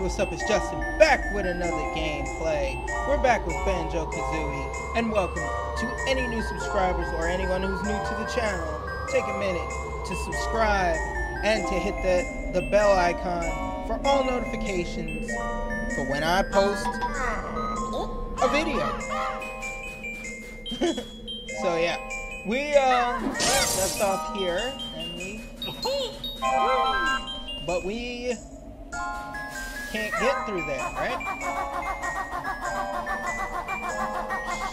what's up? It's Justin back with another gameplay. We're back with Banjo-Kazooie, and welcome to any new subscribers or anyone who's new to the channel. Take a minute to subscribe and to hit the bell icon for all notifications for when I post a video. So yeah, we left off here, and we can't get through there, right?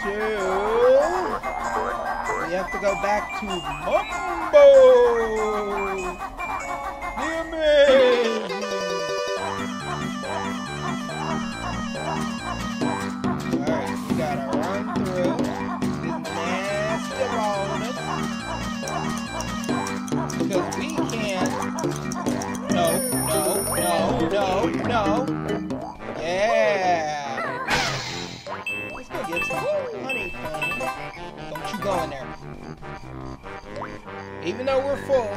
So we have to go back to Mumbo. Hear me! Alright, we gotta run through this nasty rawness. Because we can't. No. Don't you go in there. Even though we're full,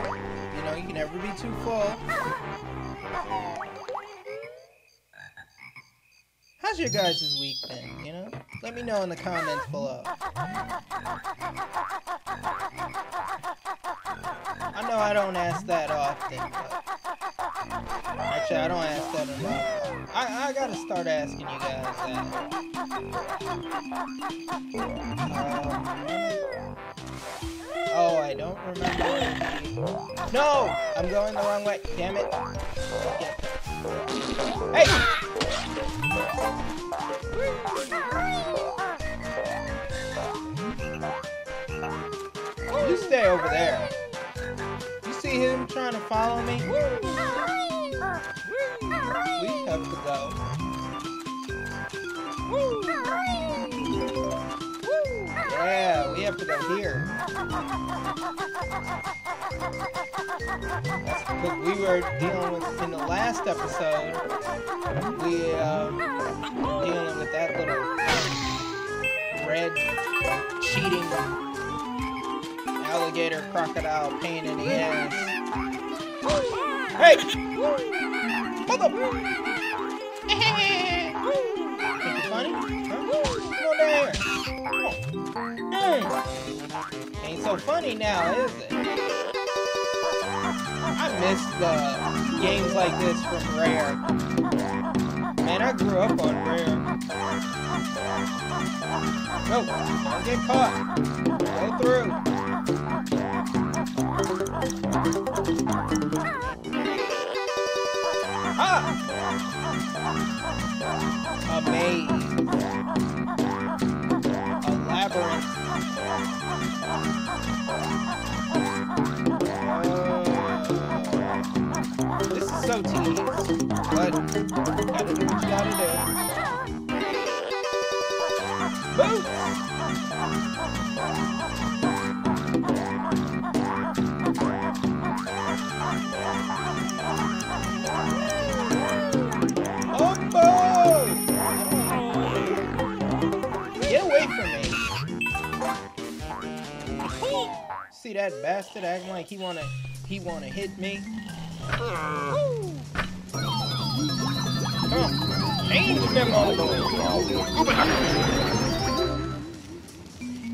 you know, you can never be too full. How's your guys' week been, you know? Let me know in the comments below. I know I don't ask that often, but... Actually, I don't ask that a lot. I gotta start asking you guys that. Oh, I don't remember. No! I'm going the wrong way. Damn it. Okay. Hey! You stay over there. You see him trying to follow me? We have to go. Yeah, we have to go here. That's because we were dealing with, in the last episode, we dealing with that little red cheating alligator crocodile pain in the ass. Hey! Mother! Funny? Huh? Come on down here. Mm. Ain't so funny now, is it? I miss the games like this from Rare. Man, I grew up on Rare. No, don't get caught. Go through. Ah! A maze. A labyrinth. This is so tedious, but gotta do what you gotta do. Boom! Oh, boy! See that bastard acting like he wanna hit me.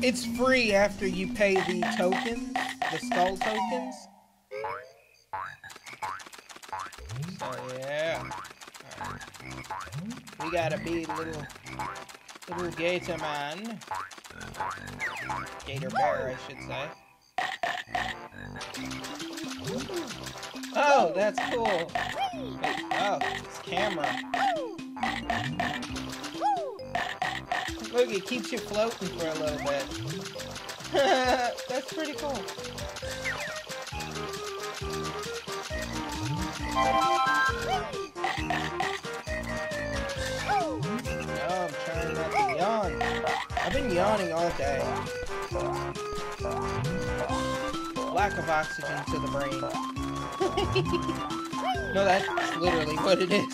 It's free after you pay the tokens, the skull tokens. So yeah, right. We gotta be little gator man, gator bear, I should say. Oh, that's cool. Wait, oh, it's camera. Look, it keeps you floating for a little bit. That's pretty cool. Oh, I'm trying not to yawn. I've been yawning all day. Lack of oxygen to the brain. No, that's literally what it is.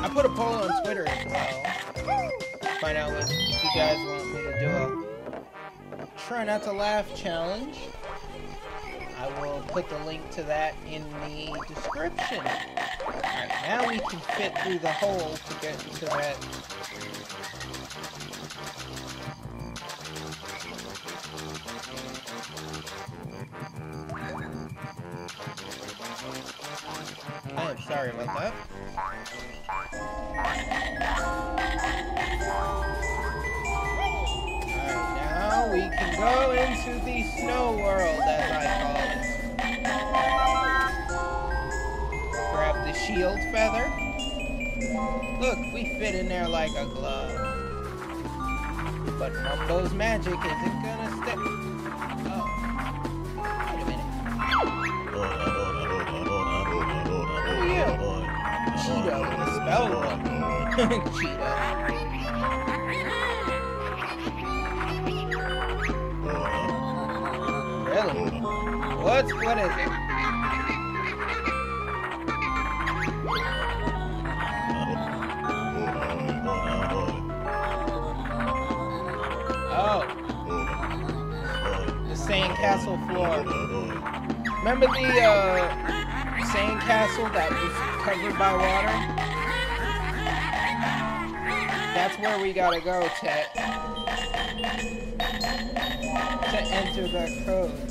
I put a poll on Twitter as well. Find out what you guys want me to do. A try not to laugh challenge. I I will put the link to that in the description. Alright, now we can fit through the hole to get to that. I am sorry about that. Alright, now we can go into the snow world, as I call it. Grab the shield feather. Look, we fit in there like a glove. But Mumbo's magic isn't gonna stick. Oh. Wait a minute. Cheeto with a spell book. Cheeto. Really? What is it? Oh. The sandcastle floor. Remember the sandcastle that was covered by water? That's where we gotta go, Chet. To enter the code.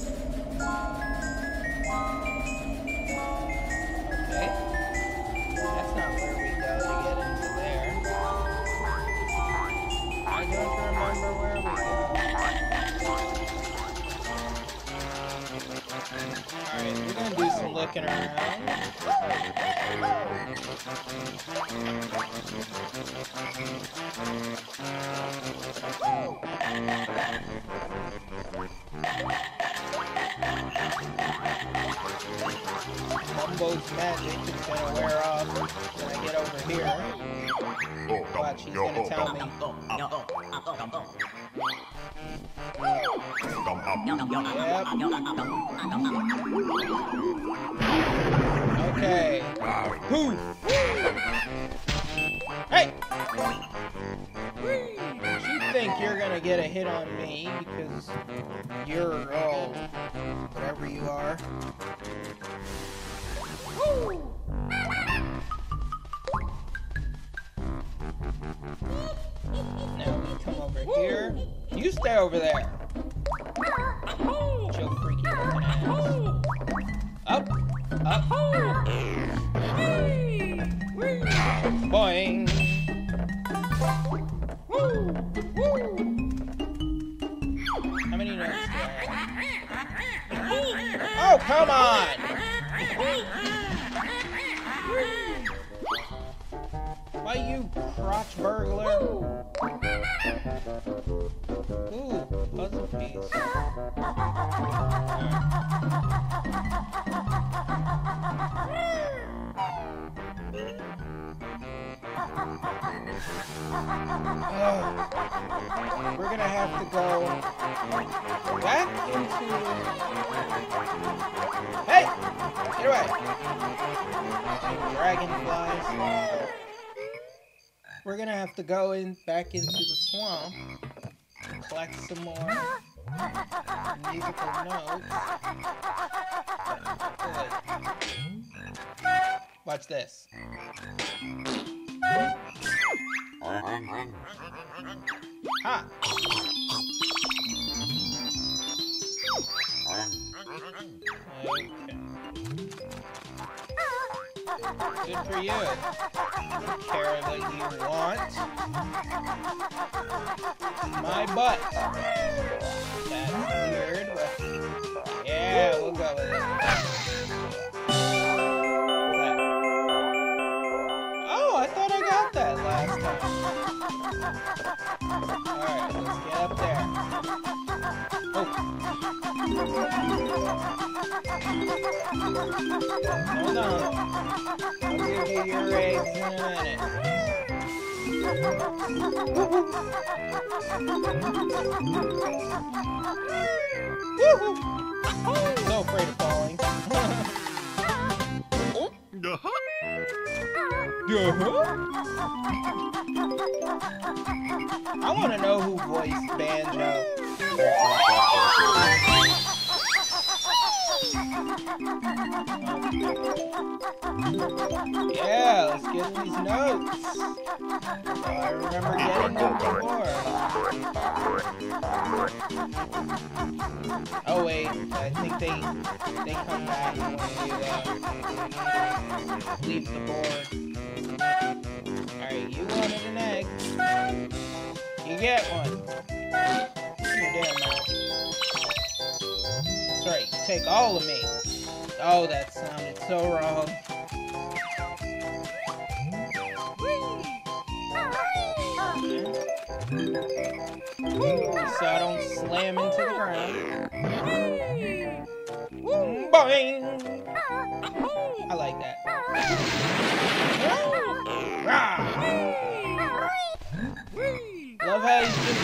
Okay. That's not where we go to get into there. I don't remember where we go. Alright, we're gonna do some looking around. Mumbo's magic is gonna wear off when I get over here. Watch, he's gonna tell me. Yep. Okay. Poof! Hey! You think you're gonna get a hit on me because you're all whatever you are. Woo! Now we come over here. You stay over there. She'll freak you out. Up, up. Boing. How many notes do I have? Oh, come on! Why, you crotch burglar? Ooh, puzzle piece. We're gonna have to go back into... Hey! Get away! Dragonflies. We're gonna have to go in back into the swamp, collect some more musical notes. Watch this. Ha! Okay. Good for you. Take care of what you want. My butt. That's weird, but yeah, we'll go with it. Alright, let's get up there. Oh. Hold on. I'll give you your eggs in a minute. Woohoo! So afraid of falling. I want to know who voiced Banjo. Yeah, let's get these notes. I remember getting them before. Oh wait, I think they come back when you leave the board. Alright, you wanted an egg. You get one. You're damn right. Sorry, you take all of me. Oh, that sounded so wrong. So I don't slam into the ground. Boing! I like that. Love how he's just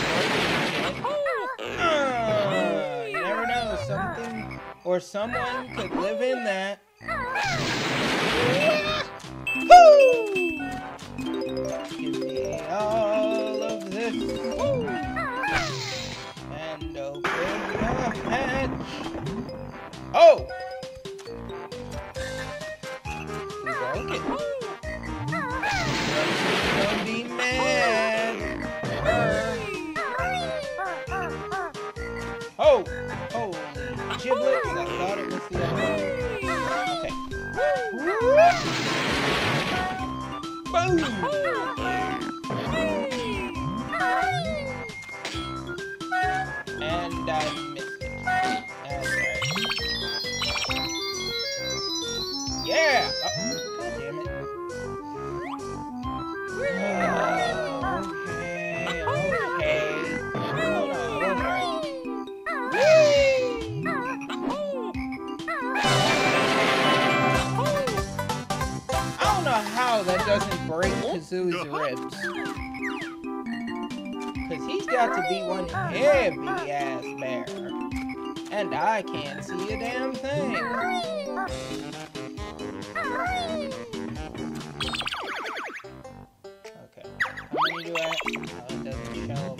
you never know, something or someone could live in that. Give me all of this. Woo. And open the hatch. Oh! Broke it. Don't be mad. Oh! Holy giblets, I thought it was the other one. Okay. Boom! That doesn't break Kazooie's ribs. Cause he's got to be one heavy ass bear. And I can't see a damn thing. Okay. How many do I have? Oh, it doesn't show me.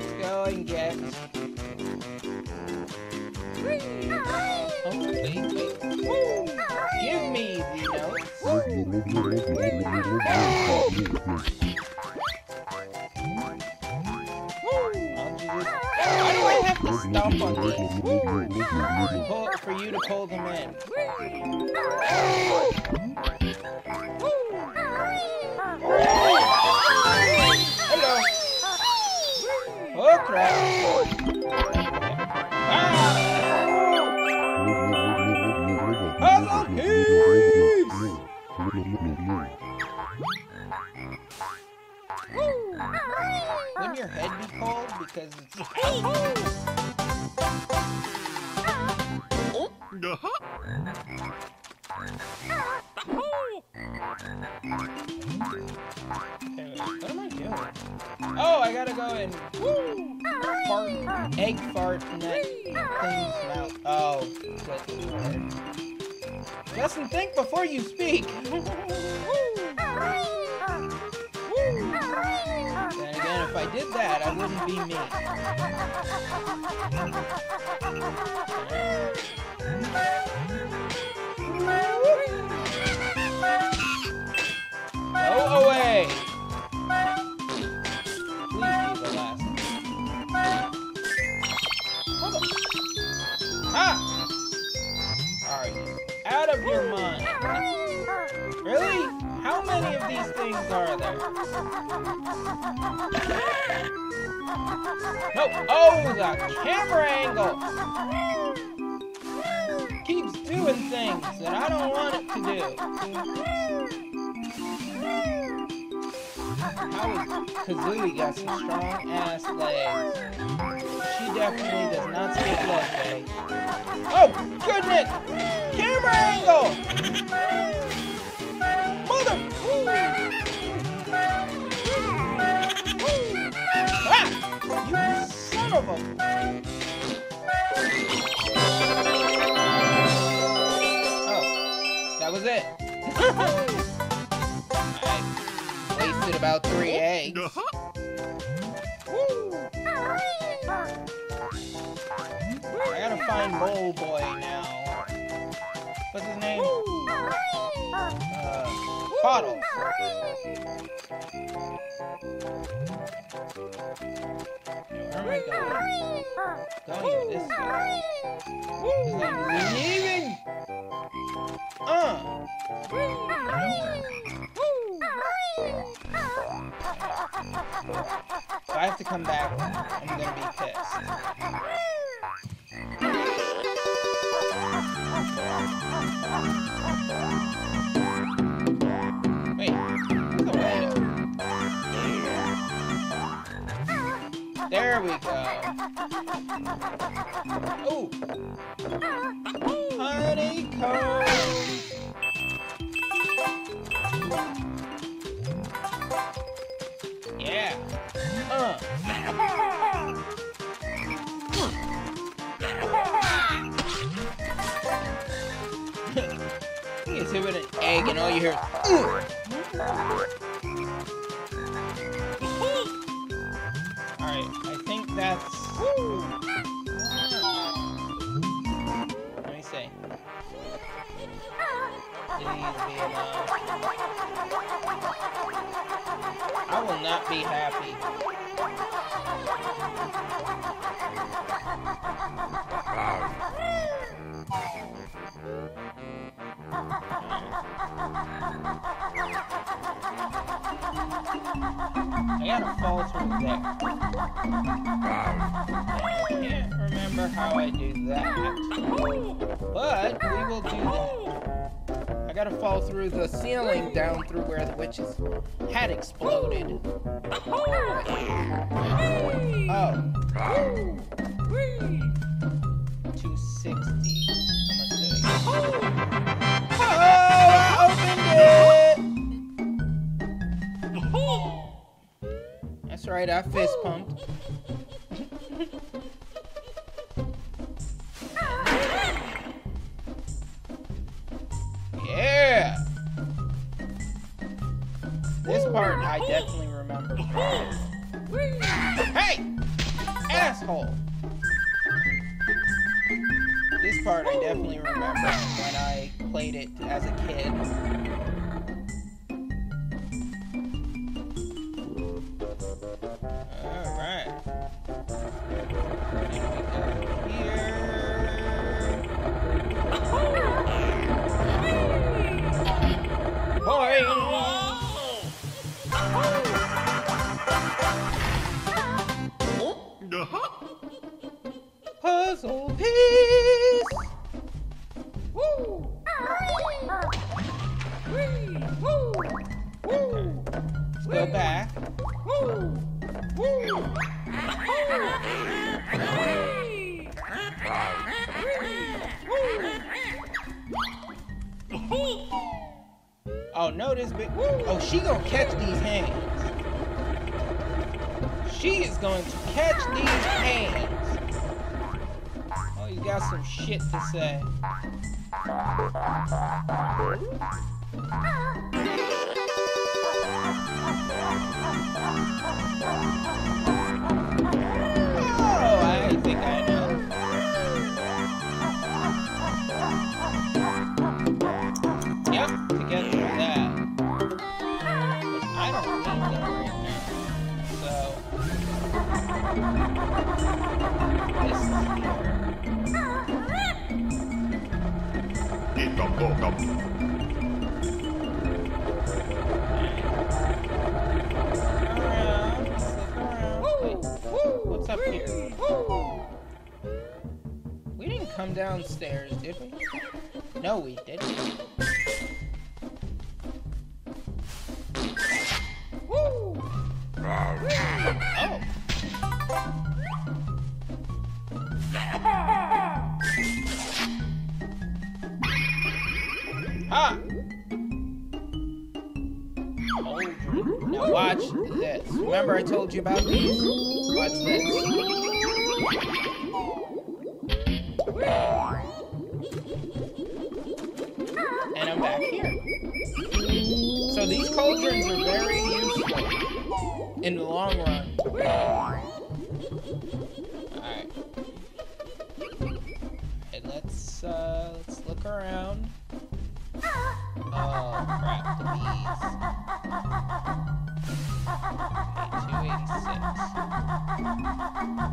Let's go and get. Give me the notes. Why do I have to stomp on these? For you to pull them in. Hello. Oh crap. Ah! Wouldn't your head be cold because it's what am I doing? Oh, I gotta go and fart, egg fart in that thing's mouth. Oh, good. Just think before you speak. Then again, if I did that, I wouldn't be me. Go away. Please be the last one. Ah! Alright. Out of your mind. Really? How many of these things are there? No. Oh, the camera angle! Keeps doing things that I don't want it to do. How is Kazooie got some strong ass legs? She definitely does not speak Lesbian. Oh, goodness! Camera angle! Mother! Ah! You son of a... Oh, that was it. I wasted about 3 eggs. find Mole Boy now. What's his name? Bottles. Where am I going? Going this way. This is leaving. If I have to come back, I'm gonna be pissed. Wait, what's the way? There we go. Oh, honeycomb. Yeah. You get hit with an egg and all you hear is Alright, I think that's let me see. I will not be happy. I gotta fall through that. I can't remember how I do that. But we will do that. I gotta fall through the ceiling down through where the witch's head exploded. Oh. 260. Oh, I opened it! That's right, I fist pumped. I definitely remember. Hey! Asshole! This part I definitely remember when I played it as a kid. Alright. Here. Boy! Puzzle piece! Woo! Woo! Woo! Let's go back. Woo! Woo! Oh no, this big. Oh, she gonna catch these hands. She is going to catch these hands. Got some shit to say. Oh, I think I know. Yep, together with that. But I don't need them right now, so. This is what's up here? We didn't come downstairs, did we? No, we didn't. Oh. Ah! Oh, now watch this. Remember I told you about these? Watch this. And I'm back here. So these cauldrons are very useful in the long run. Alright. look around. Oh, crap, the bees. Okay, 286.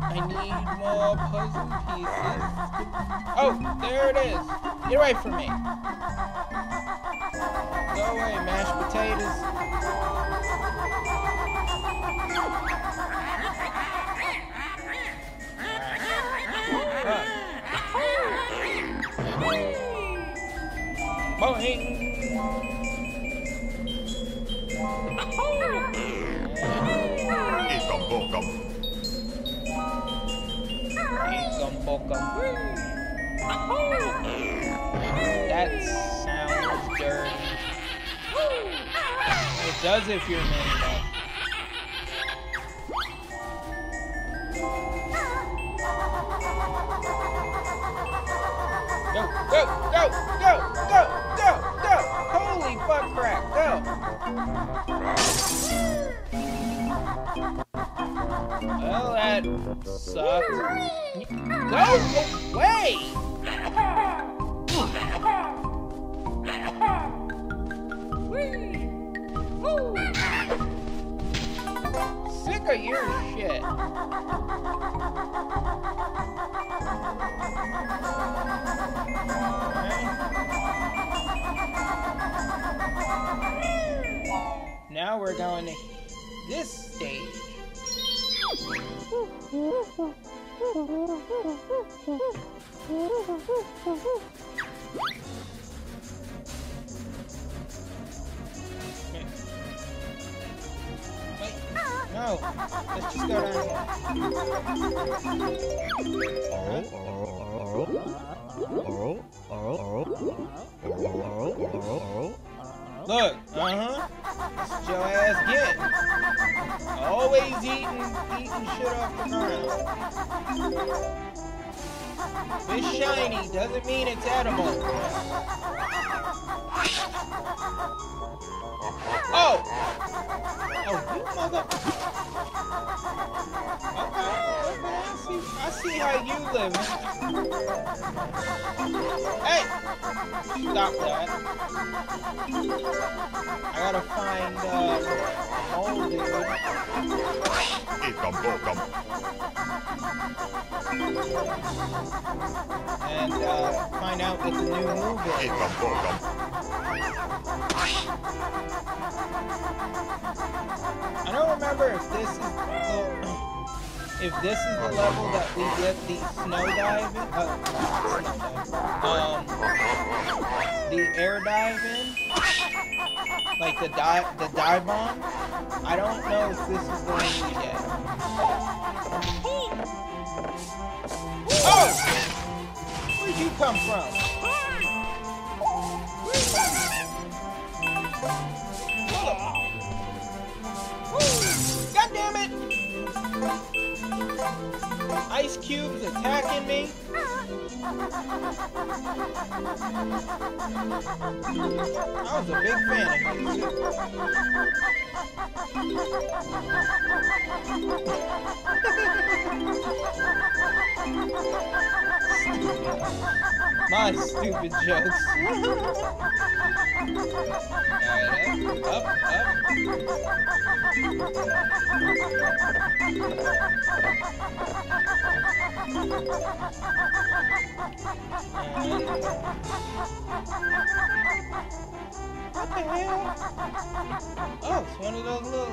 I need more puzzle pieces. Oh, there it is. Get away from me. Go away, mashed potatoes. Boing! That sounds dirty. It does if you're made up. Go, go, go, go, go, go, go! Holy fuck crap, go! Well, that sucks. Go away! Sick of your shit. Now we're going to this stage. Wait, no, let's just go down here. Look, that's your ass get. Always eating shit off the ground. If it's shiny, doesn't mean it's edible. Oh! Oh, you mother... Okay, I see how you live. Hey! Stop that. I gotta find, old dude. And, find out what the new move is. I don't remember if this is... If this is the level that we get the snow dive in, the air dive in, like the dive bomb, I don't know if this is the one we get. Oh! Where'd you come from? God damn it! Ice cubes attacking me. I was a big fan of you. My stupid jokes. Alright, what the hell? Oh, it's one of those little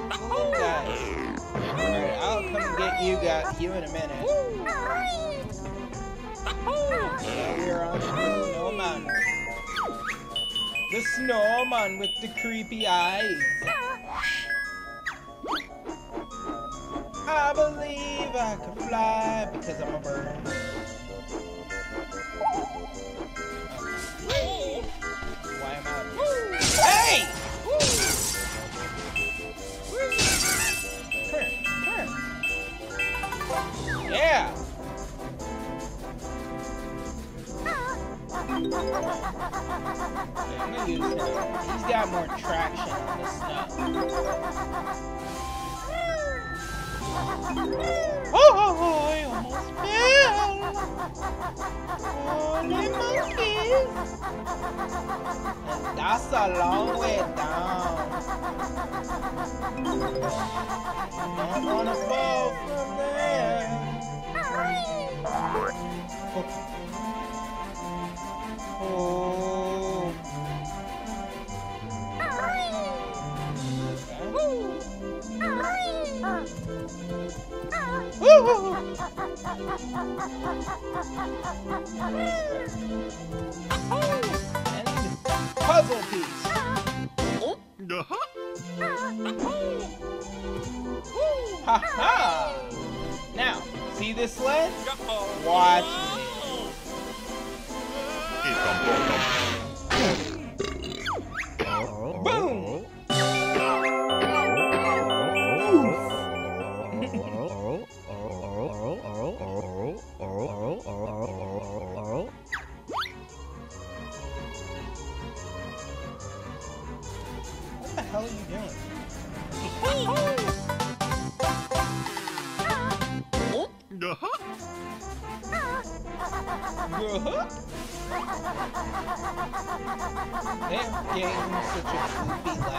guys. Alright, I'll come get you in a minute. We're on the snowman. The snowman with the creepy eyes. I believe I can fly because I'm a bird. Why am I? Hey! Turn. Yeah. I'm gonna use him. He's got more traction on this stuff. Oh, I almost fell! Holy monkeys! a long way down. Not gonna fall from there. Oh. And puzzle piece. Ha ha! Now, see this sled? Watch me. Boom! What the hell are you doing? They're getting such a goofy laugh.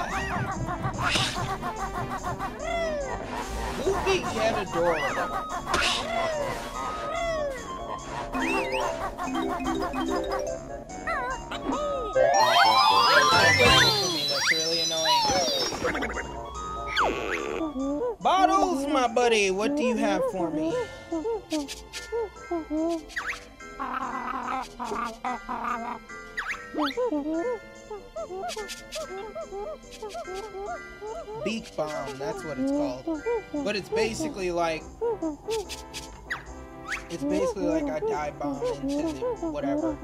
Goofy yet adorable. Really annoying. Bottles, my buddy, what do you have for me? Beak bomb, that's what it's called. But it's basically like I dive bomb into whatever.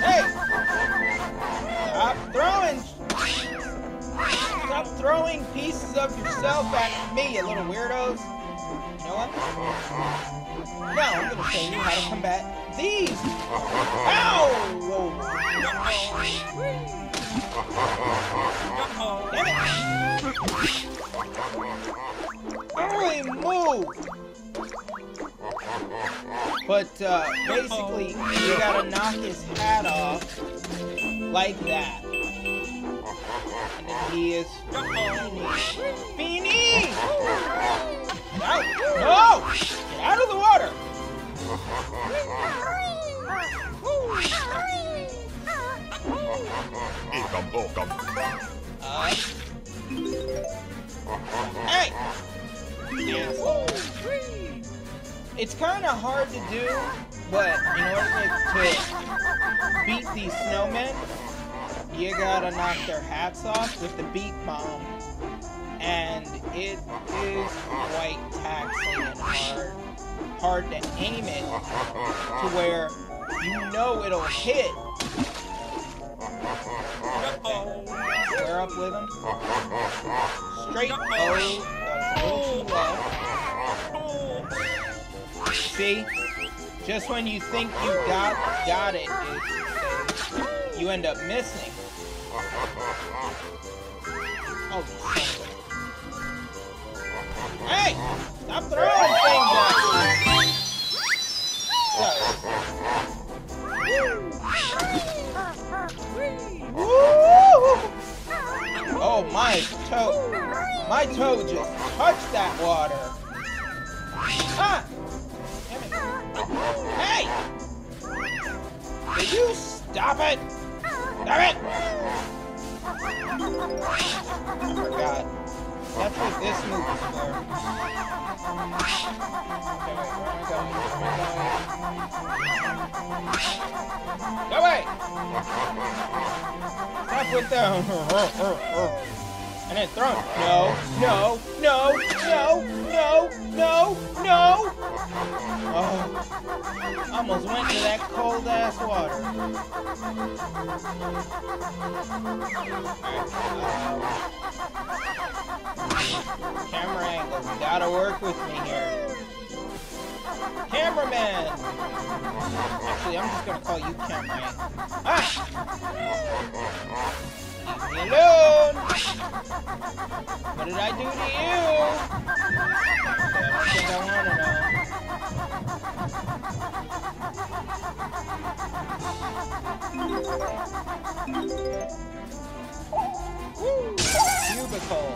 Hey! Stop throwing pieces of yourself at me, you little weirdos! You know what? Now I'm gonna show you how to combat these! Ow! Damn it! Holy move! But basically, you gotta knock his hat off like that. And he is Feeny! No! Get out of the water! Hey! Yes. It's kind of hard to do, but in order to beat these snowmen, you gotta knock their hats off with the beak bomb, and it is quite taxing and hard to aim it to where you know it'll hit. Square up with them. Straight O. That's too low. See, just when you think you got it, you end up missing. Oh, hey! Stop throwing things at me! Oh, my toe! My toe just touched that water! Ah! Hey! Did you stop it? Damn it! I forgot. That's what this move is for. Go away! Stop with the... And then throw him. No! Oh, almost went to that cold ass water. Camera angle, you gotta work with me here. Cameraman! Actually, I'm just gonna call you cameraman. Ah! Leave me alone! What did I do to you? Everything I want to know. Woo! Cubicle!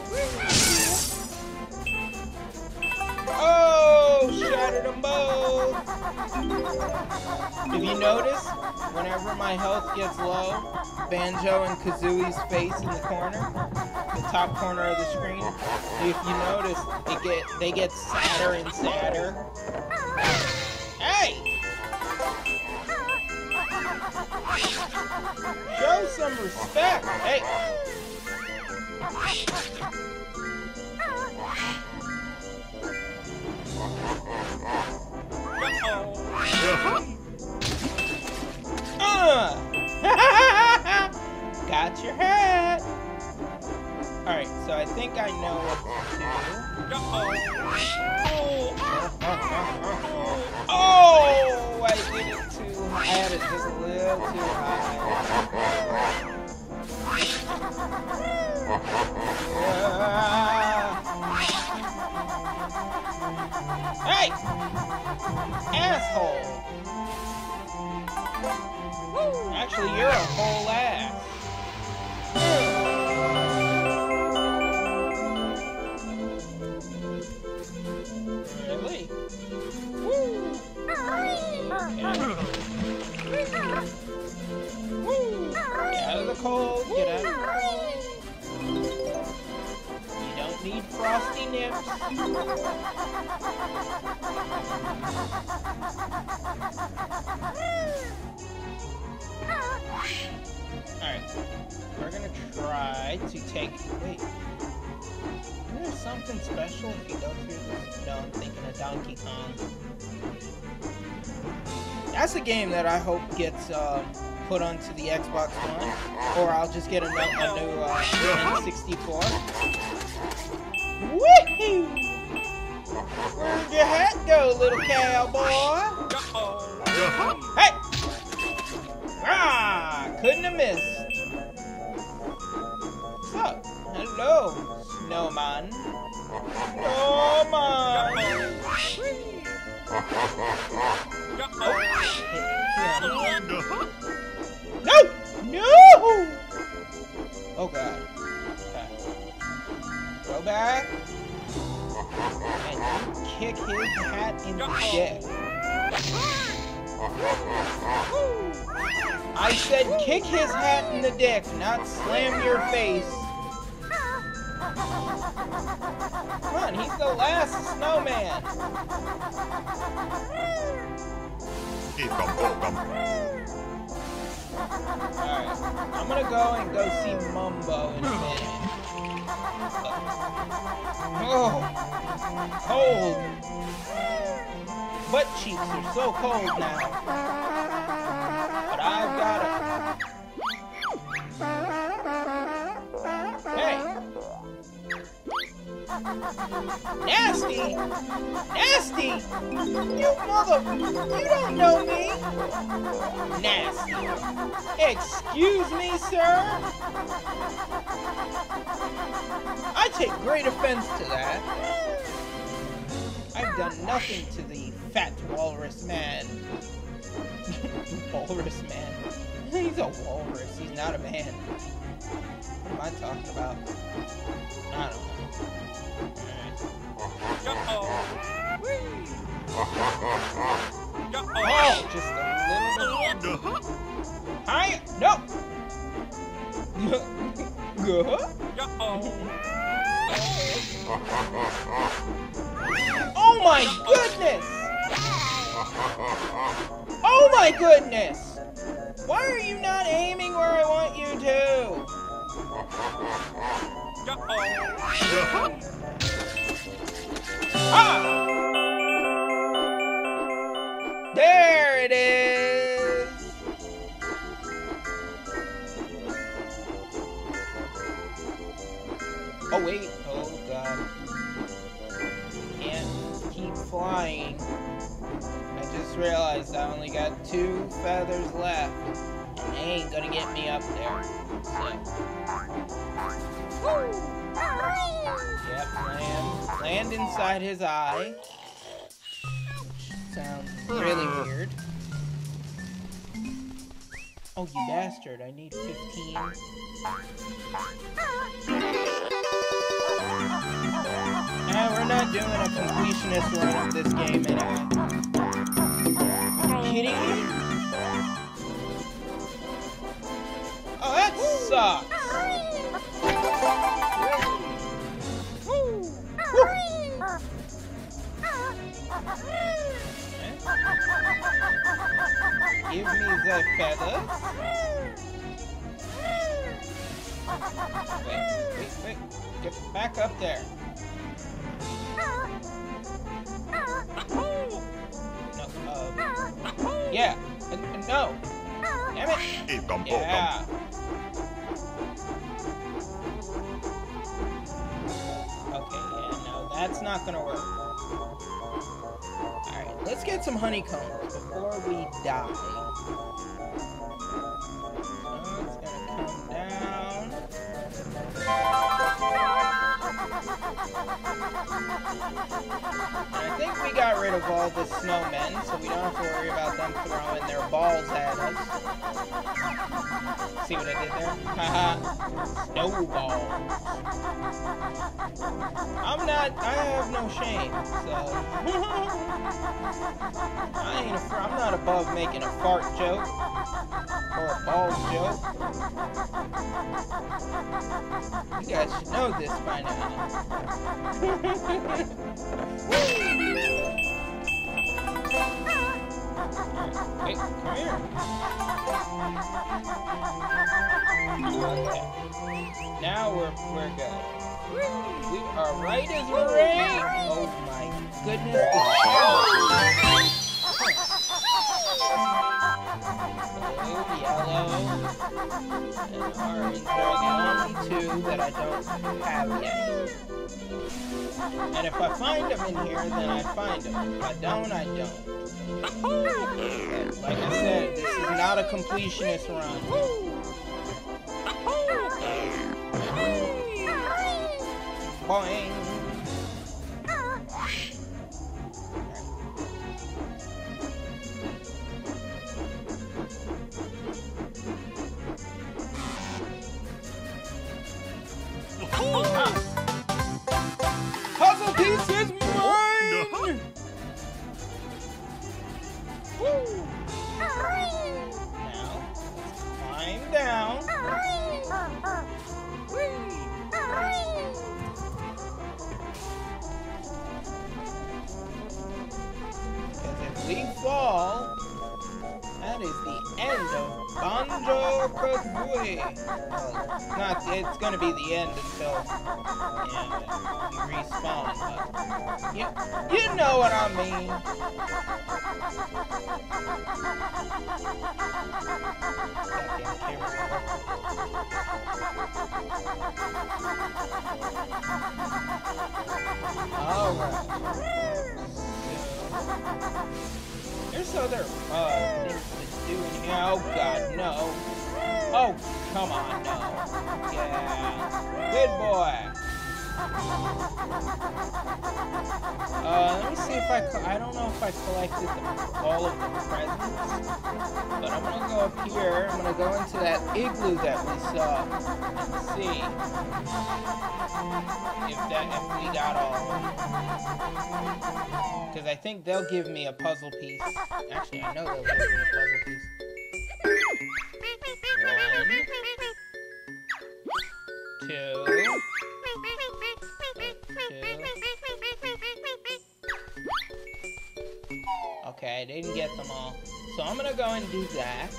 Oh! Shattered them both! If you notice, whenever my health gets low, Banjo and Kazooie's face in the corner, the top corner of the screen. If you notice, they get sadder and sadder. Hey! Show some respect! Hey! Got your hat! Alright, so I think I know what to do. Oh! I did it too. I had it just a little too high. Hey! Asshole! Actually, you're a whole ass. Cold, get out of the cold. You don't need frosty nips. Alright, we're gonna try to take. Wait. Isn't there something special if you go through this? No, I'm thinking of Donkey Kong. That's a game that I hope gets, put onto the Xbox One, or I'll just get a new N64. Woohoo! Where'd your hat go, little cowboy? Hey! Ah! Couldn't have missed. What's up? Hello, snowman. Snowman! Oh. No! No! Oh god. Okay. Go back. And you kick his hat in the dick. I said kick his hat in the dick, not slam your face. Come on, he's the last snowman. Alright, I'm gonna go see Mumbo in a minute. Oh, cold. Butt cheeks are so cold now. But I've got it. Nasty! Nasty! You mother... You don't know me! Nasty! Excuse me, sir? I take great offense to that. I've done nothing to the fat walrus man. Walrus man? He's a walrus, he's not a man. What am I talking about? I don't know. Oh, just a little bit. Hi! No! Oh my goodness! Oh my goodness! Why are you not aiming where I want you to? Ah! There it is! Oh wait, oh god. Can't keep flying. I just realized I only got 2 feathers left. Dang. ain't gonna get me up there. So. Yep, land inside his eye. Sounds really weird. Oh, you bastard, I need 15. Nah, we're not doing a completionist run of this game anyway. Are you kidding me? Oh, that sucks! Give me the feathers. Wait. Get back up there. No. Yeah. No. Damn it. Yeah. Okay, yeah, no, that's not gonna work. Alright, let's get some honeycombs before we die. So it's gonna come down. And I think we got rid of all the snowmen, so we don't have to worry about them throwing their balls at us. See what I did there? Haha. Snowballs. I have no shame, so... I'm not above making a fart joke. Or a balls joke. You guys should know this by now. Wait, come here. Okay. Now we're good. We are right as we're right. Oh my goodness. Blue, yellow, and orange are the only two that I don't have yet. And if I find them in here, then I find them. If I don't, I don't. Like I said, this is not a completionist run. Boing! Puzzle piece is mine! Now, climb down. Because if we fall, that is the end of Banjo-Kazooie. Well, it's gonna be the end until we respawn, but you know what I mean. Alright. There's other things to do in here. Oh god, no. Oh, come on, no. Yeah. Good boy. Let me see if I don't know if I collected all of the presents. But I'm gonna go up here. I'm gonna go into that igloo that we saw and see if we got all of them. Because I think they'll give me a puzzle piece. Actually, I know they'll give me a puzzle piece. Okay, I didn't get them all. So I'm gonna go and do that.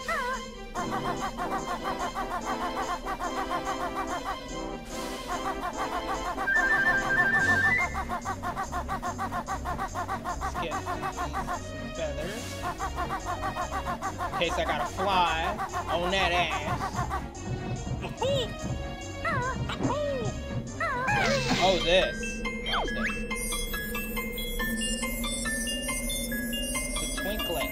Let's get these feathers. In case I gotta fly on that ass. Oh, this. Watch this.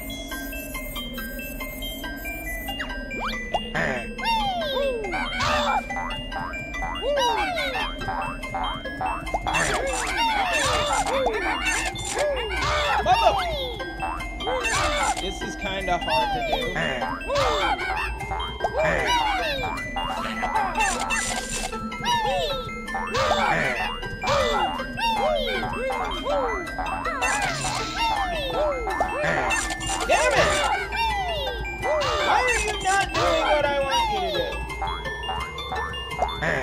This is kind of hard to do. Damn it! Why are you not doing what I want you to do? Ha!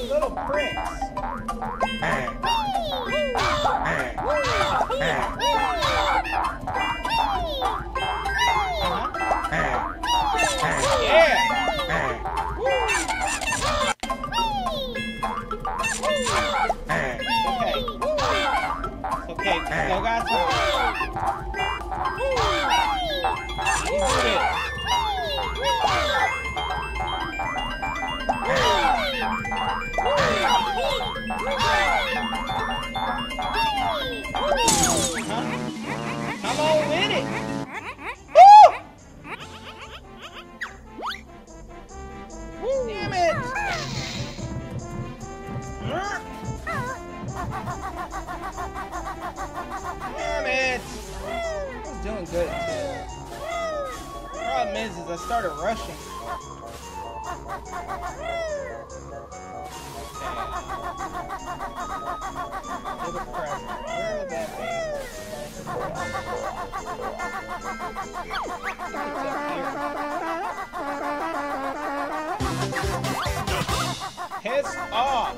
Little bricks. Still got some. Come on with it. Woo! Damn it. Damn it! I was doing good too. The problem is I started rushing. Okay. Little present. Where would that be? It's up here. Piss off!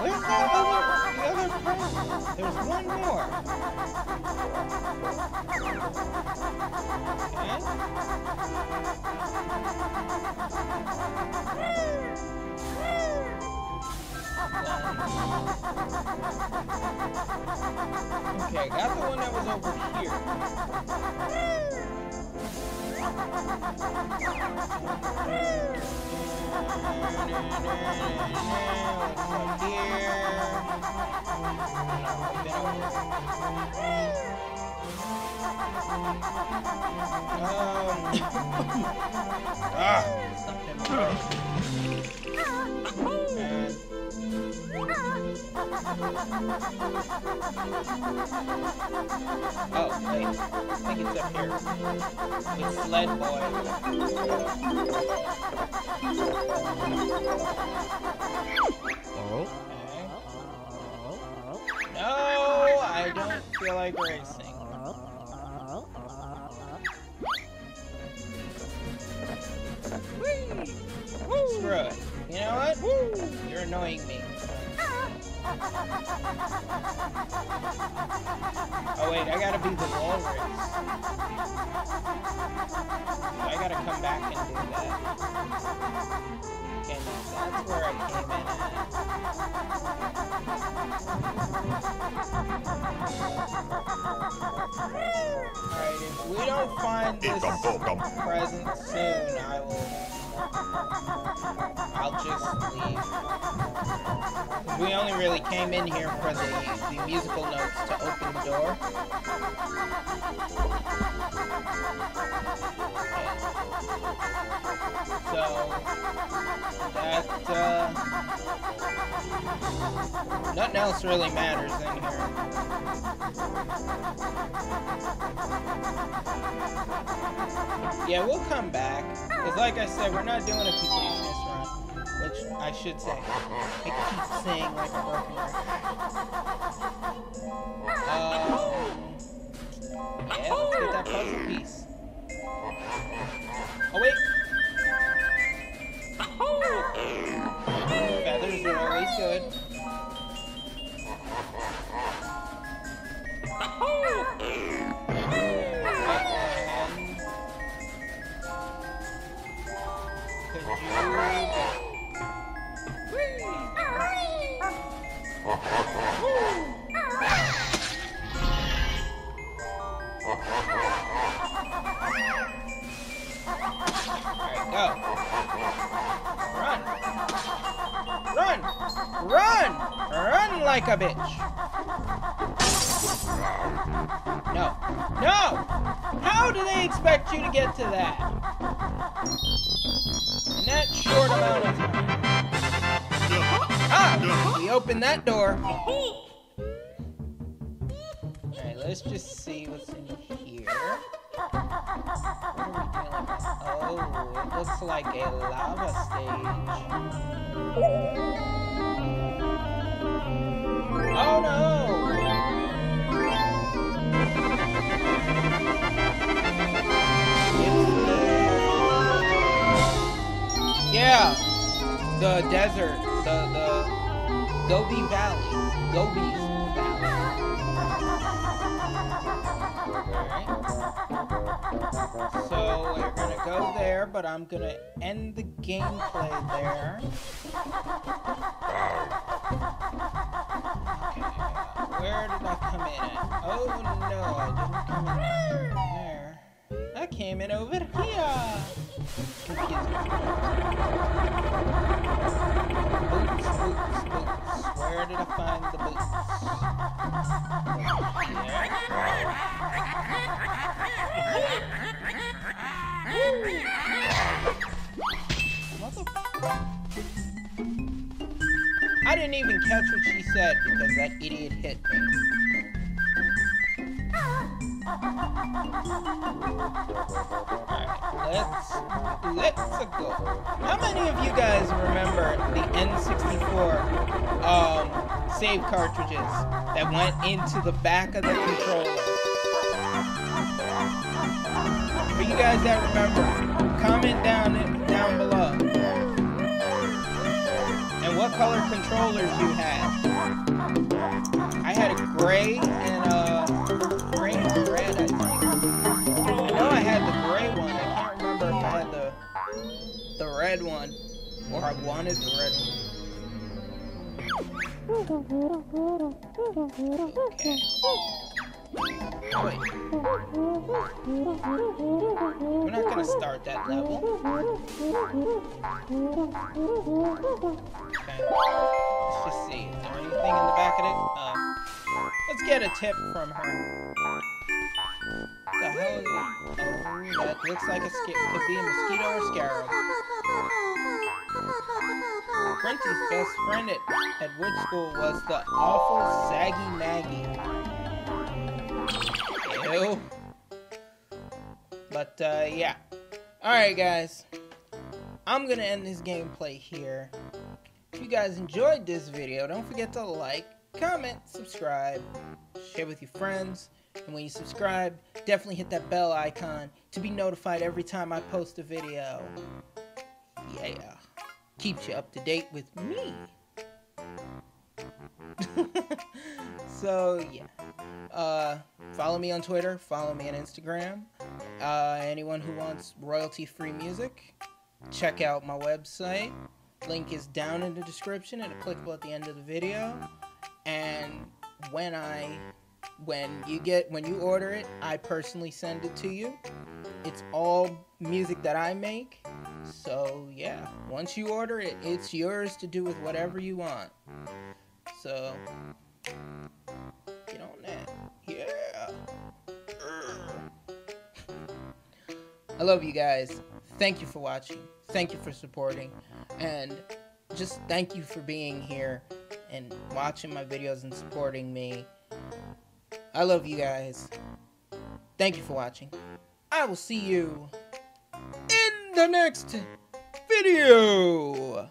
Where's that other person? There's one more. Okay, I got the one that was over here. I think it's up here. It's Sled Boy. Oh? No, I don't feel like racing. Screw it. You know what? You're annoying me. Oh wait, I gotta be the wall race. So I gotta come back and do that. Okay, that's where I came in at. Alright, if we don't find this present soon, I'll just leave. We only really came in here for the musical notes to open the door. Okay. So, nothing else really matters in here. Yeah, we'll come back. Because like I said, we're not doing a continuous run. I should say. I keep saying like a broken record. Yeah, let's get that puzzle piece. Oh, wait! Feathers are always good. Could you... Alright, Go. Run. Run. Run. Run like a bitch. No. No. How do they expect you to get to that? In that short amount of time. Ah! We opened that door. Alright, let's just see what's in here. Oh, it looks like a lava stage. Oh no! It's the... Yeah! The desert. The Gobi Valley. Gobi's. So we're gonna go there, but I'm gonna end the gameplay there. Okay, where did I come in at? Oh no, I didn't come in there. I came in over here. Oops, oops. Where did I find the boots? I didn't even catch what she said because that idiot hit me. Alright, let's go. How many of you guys remember the N64? Save cartridges that went into the back of the controller. For you guys that remember, comment down below. And what color controllers you had? I had a gray and a red, I think. I know I had the gray one. I can't remember if I had the red one or I wanted the red one. Okay. Wait. We're not gonna start that level. Okay. Let's just see. Is there anything in the back of it? Let's get a tip from her. What the hell is that? Oh, that looks like a could be a mosquito or scarab. Prince's best friend at Wood School was the awful Saggy Maggie. Ew. But, yeah. Alright, guys. I'm gonna end this gameplay here. If you guys enjoyed this video, don't forget to like, comment, subscribe, share with your friends. And when you subscribe, definitely hit that bell icon to be notified every time I post a video. Yeah. Keeps you up to date with me. So yeah, follow me on Twitter, follow me on Instagram. Anyone who wants royalty-free music, check out my website. Link is down in the description and clickable at the end of the video. And when you order it, I personally send it to you. It's all music that I make. So yeah, once you order it, it's yours to do with whatever you want. So get on that. Yeah. I love you guys. Thank you for watching. Thank you for supporting. And just thank you for being here and watching my videos and supporting me. I love you guys. Thank you for watching. I will see you in the next video.